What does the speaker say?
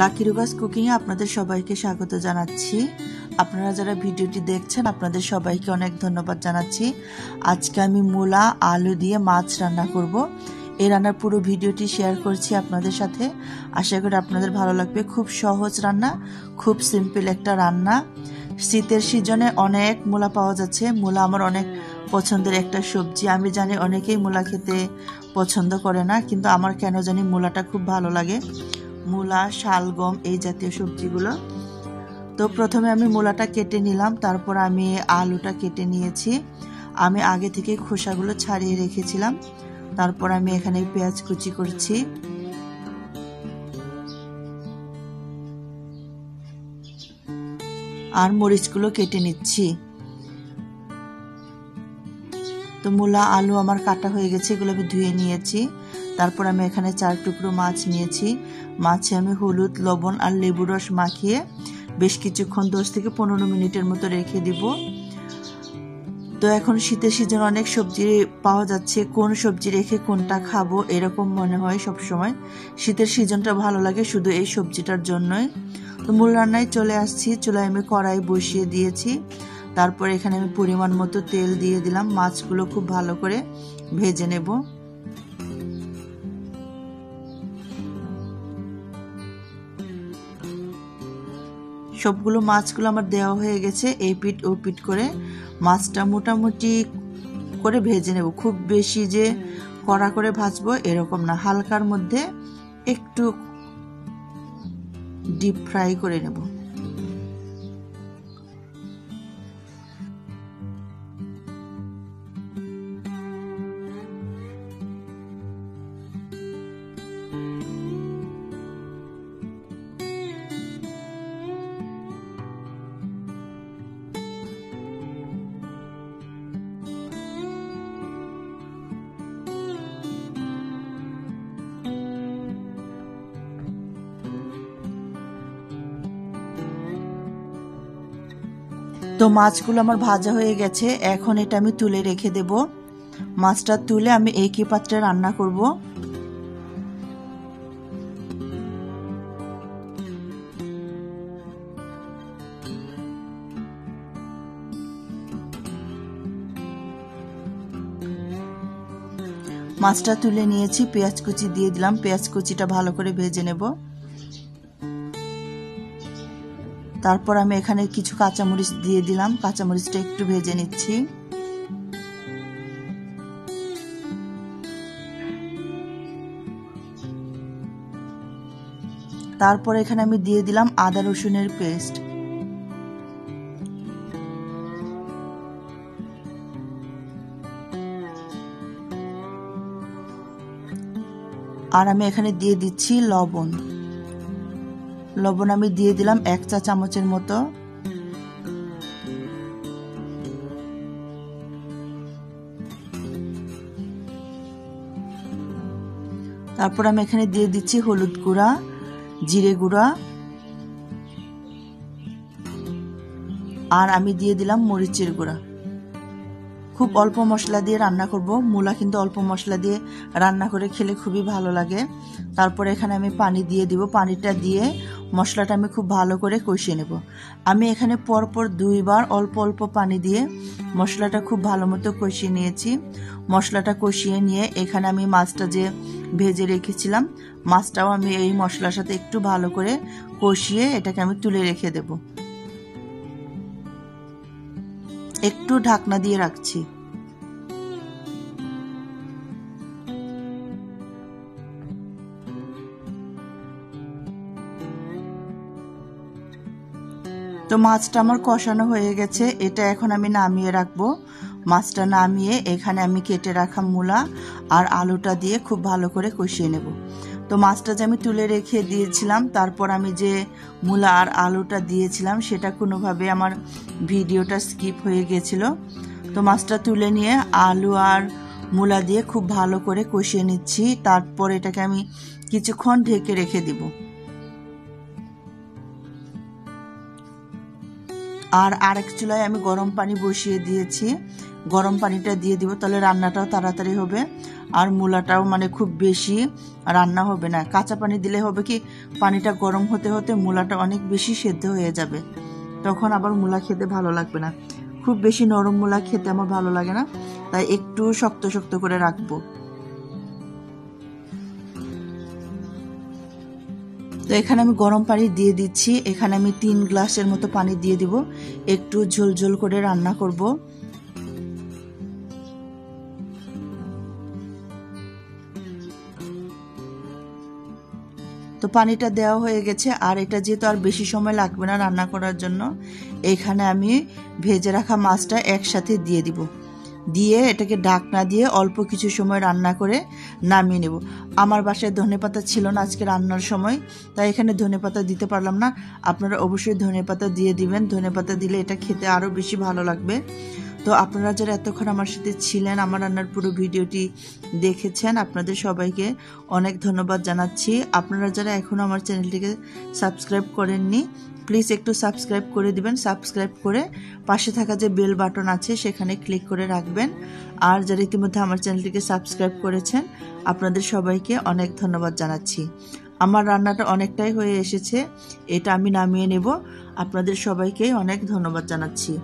Lucky রুগাস cooking এ আপনাদের সবাইকে স্বাগত জানাচ্ছি। আপনারা যারা ভিডিওটি দেখছেন আপনাদের সবাইকে অনেক ধন্যবাদ জানাচ্ছি। আজকে আমি মূলা আলু দিয়ে মাছ রান্না করব। এই রান্নার পুরো ভিডিওটি শেয়ার করছি আপনাদের সাথে, আশা করি আপনাদের ভালো লাগবে। খুব সহজ রান্না, খুব সিম্পল একটা রান্না। শীতের সিজনে অনেক মূলা পাওয়া যাচ্ছে। মূলা আমার অনেক পছন্দের একটা সবজি। আমি জানি অনেকেই মূলা খেতে পছন্দ করে না, কিন্তু আমার কেন জানি মূলাটা খুব ভালো লাগে। মূলা, শালগম এই জাতীয় সবজিগুলো। তো প্রথমে আমি মূলাটা কেটে নিলাম, তারপর আমি আলুটা কেটে নিয়েছি। আমি আগে থেকে খোসাগুলো ছাড়িয়ে রেখেছিলাম। তারপর আমি এখানে পেঁয়াজ কুচি করছি। আর মরিচগুলো কেটে নিচ্ছি। তো মূলা আলু আমার কাটা হয়ে গেছে, এগুলো আমি ধুয়ে নিয়েছি। তারপর আমি এখানে 4 টুকরো মাছ নিয়েছি। মাছে আমি হলুদ, লবণ আর লেবু রস মাখিয়ে বেশ কিছুক্ষণ 10 থেকে 15 মিনিটের মতো রেখে দিব। তো এখন শীতের সিজন অনেক সবজি পাওয়া যাচ্ছে, কোন সবজি রেখে কোনটা খাবো এরকম মনে হয় সবসময়। শীতের সিজনটা ভালো লাগে শুধু এই সবজিটার জন্যই। তো মূল রান্নায় চলে আসছি। চুলায় আমি কড়াই বসিয়ে দিয়েছি। তারপর এখানে আমি পরিমাণ মতো তেল দিয়ে দিলাম। মাছগুলো খুব ভালো করে ভেজে নেব। সবগুলো মাছগুলো আমার দেওয়া হয়ে গেছে। এই পিট ও পিট করে মাছটা মোটামুটি করে ভেজে নেব। খুব বেশি যে কড়া করে ভাজবো এরকম না, হালকার মধ্যে একটু ডিপ ফ্রাই করে নেব। তো মাছগুলো আমার ভাজা হয়ে গেছে। এখন এটা আমি তুলে রেখে দেব। মাছটা তুলে আমি একই পাত্রে রান্না করব। মাছটা তুলে নিয়েছি, পেঁয়াজ কুচি দিয়ে দিলাম। পেঁয়াজ কুচিটা ভালো করে ভেজে নেব। তারপর আমি এখানে কিছু কাঁচামরিচ দিয়ে দিলাম। কাঁচামরিচটা একটু ভেজে নিচ্ছি। তারপর এখানে আমি দিয়ে দিলাম আদা রসুনের পেস্ট। আর আমি এখানে দিয়ে দিচ্ছি লবণ। লবণ আমি দিয়ে দিলাম 1 চা চামচের মতো। তারপর আমি এখানে দিয়ে দিচ্ছি হলুদ গুঁড়া, জিরে গুঁড়া, আর আমি দিয়ে দিলাম মরিচের গুঁড়া। খুব অল্প মশলা দিয়ে রান্না করব। মূলা কিন্তু অল্প মশলা দিয়ে রান্না করে খেলে খুবই ভালো লাগে। তারপর এখানে আমি পানি দিয়ে দিব। পানিটা দিয়ে মশলাটা আমি খুব ভালো করে কষিয়ে নেব। আমি এখানে পরপর 2 বার অল্প অল্প পানি দিয়ে মশলাটা খুব ভালো মতো কষিয়ে নিয়েছি। মশলাটা কষিয়ে নিয়ে এখানে আমি মাছটা যে ভেজে রেখেছিলাম মাছটাও আমি এই মশলার সাথে একটু ভালো করে কষিয়ে এটাকে আমি তুলে রেখে দেব। একটু ঢাকনা দিয়ে রাখছি। তো মাছটা আমার কষানো হয়ে গেছে। এটা এখন আমি নামিয়ে রাখবো। মাছটা নামিয়ে এখানে আমি কেটে রাখা মূলা আর আলুটা দিয়ে খুব ভালো করে কষিয়ে নেব। তো মাছটা যে আমি তুলে রেখে দিয়েছিলাম, তারপর আমি যে মূলা আর আলুটা দিয়েছিলাম সেটা কোনোভাবে আমার ভিডিওটা স্কিপ হয়ে গেছিল। তো মাছটা তুলে নিয়ে আলু আর মূলা দিয়ে খুব ভালো করে কষিয়ে নিচ্ছি। তারপর এটাকে আমি কিছুক্ষণ ঢেকে রেখে দিব। और आरेक चूलाय आमी गरम पानी बसिए दिएछि गरम पानीटा दिए देब ताहले रान्नाटाओ ताड़ाताड़ी होबे और मूलाटाओ माने खूब बेशी रान्ना होबे ना काँचा पानी दिले होबे कि पानीटा गरम होते होते मूलाटा अनेक बेशी सेদ্ধ हये जाबे तखन आबार मूला खेते भालो लागबे ना खूब बेशी नरम मूला खेते आमार भालो लागे ना ताई एकटू शक्त शक्त करे राखबो। तो एखाने आमी गरम पानी दिए दिच्छी एखाने आमी 3 ग्लासेर मतो पानी दिए देब एकटू झोल झोल करे रान्ना करबो। तो पानीटा देওয়া হয়ে গেছে আর এটা যেহেতু আর বেশি সময় লাগবে না রান্না করার জন্য এখানে আমি ভেজে রাখা মাছটা একসাথে দিয়ে দিব দিয়ে এটাকে ঢাকনা দিয়ে অল্প কিছু সময় রান্না করে নামিয়ে নেব। আমার বাসায় ধনেপাতা ছিল না আজকে রান্নার সময় তাই এখানে ধনেপাতা দিতে পারলাম না আপনারা অবশ্যই ধনেপাতা দিয়ে দিবেন ধনেপাতা দিলে এটা খেতে আরো বেশি ভালো লাগবে। তো আপনারা যারা এতক্ষণ আমার সাথে ছিলেন আমার রান্নার পুরো ভিডিওটি দেখেছেন আপনাদের সবাইকে অনেক ধন্যবাদ জানাচ্ছি। আপনারা যারা এখনো আমার চ্যানেলটিকে সাবস্ক্রাইব করেননি প্লিজ একটু সাবস্ক্রাইব করে দিবেন সাবস্ক্রাইব করে পাশে থাকা যে বেল বাটন আছে সেখানে ক্লিক করে রাখবেন আর যারা ইতিমধ্যে আমার চ্যানেলটিকে সাবস্ক্রাইব করেছেন আপনাদের সবাইকে অনেক ধন্যবাদ জানাচ্ছি। আমার রান্নাটা অনেকটাই হয়ে এসেছে এটা আমি নামিয়ে নেব আপনাদের সবাইকে অনেক ধন্যবাদ জানাচ্ছি।